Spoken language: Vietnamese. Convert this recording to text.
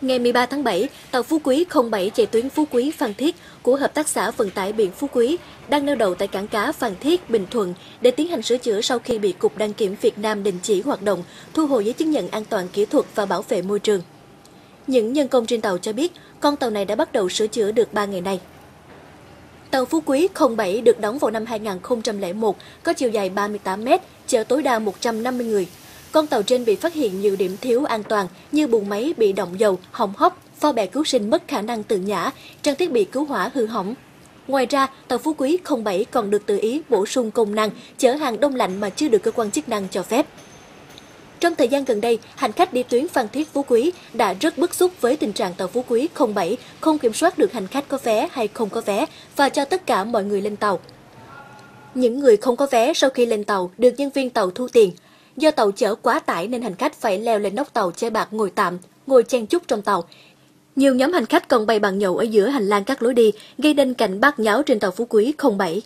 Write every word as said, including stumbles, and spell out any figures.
Ngày mười ba tháng bảy, tàu Phú Quý không bảy chạy tuyến Phú Quý Phan Thiết của Hợp tác xã Vận tải Biển Phú Quý đang neo đậu tại cảng cá Phan Thiết, Bình Thuận để tiến hành sửa chữa sau khi bị Cục Đăng kiểm Việt Nam đình chỉ hoạt động, thu hồi giấy chứng nhận an toàn kỹ thuật và bảo vệ môi trường. Những nhân công trên tàu cho biết, con tàu này đã bắt đầu sửa chữa được ba ngày nay. Tàu Phú Quý không bảy được đóng vào năm hai nghìn không trăm lẻ một, có chiều dài ba mươi tám mét, chở tối đa một trăm năm mươi người. Con tàu trên bị phát hiện nhiều điểm thiếu an toàn như buồng máy bị đọng dầu, hỏng hóc, phao bè cứu sinh mất khả năng tự nhả, trang thiết bị cứu hỏa hư hỏng. Ngoài ra, tàu Phú Quý không bảy còn được tự ý bổ sung công năng chở hàng đông lạnh mà chưa được cơ quan chức năng cho phép. Trong thời gian gần đây, hành khách đi tuyến Phan Thiết Phú Quý đã rất bức xúc với tình trạng tàu Phú Quý không bảy không kiểm soát được hành khách có vé hay không có vé và cho tất cả mọi người lên tàu. Những người không có vé sau khi lên tàu được nhân viên tàu thu tiền. Do tàu chở quá tải nên hành khách phải leo lên nóc tàu chơi bạc ngồi tạm, ngồi chen chúc trong tàu. Nhiều nhóm hành khách còn bày bàn nhậu ở giữa hành lang các lối đi, gây nên cảnh bát nháo trên tàu Phú Quý không bảy.